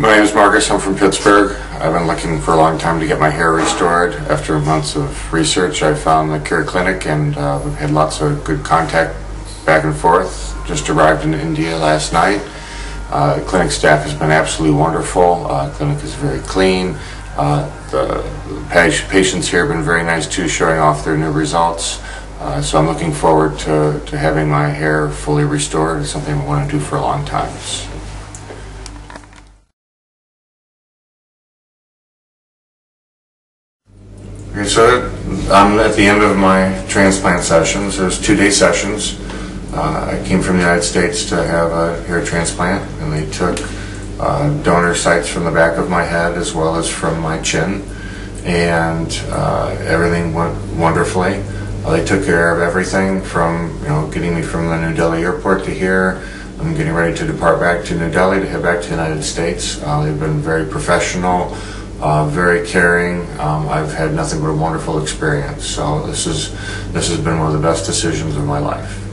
My name is Marcus. I'm from Pittsburgh. I've been looking for a long time to get my hair restored. After months of research, I found the Kyra Clinic, and we've had lots of good contact back and forth. Just arrived in India last night. The clinic staff has been absolutely wonderful. The clinic is very clean. The patients here have been very nice too, showing off their new results. So I'm looking forward to having my hair fully restored. It's something I want to do for a long time. So, okay, so I'm at the end of my transplant sessions. There's two-day sessions. I came from the United States to have a hair transplant, and they took donor sites from the back of my head as well as from my chin, and everything went wonderfully. They took care of everything from getting me from the New Delhi airport to here. I'm getting ready to depart back to New Delhi to head back to the United States. They've been very professional. Very caring. I've had nothing but a wonderful experience. So this has been one of the best decisions of my life.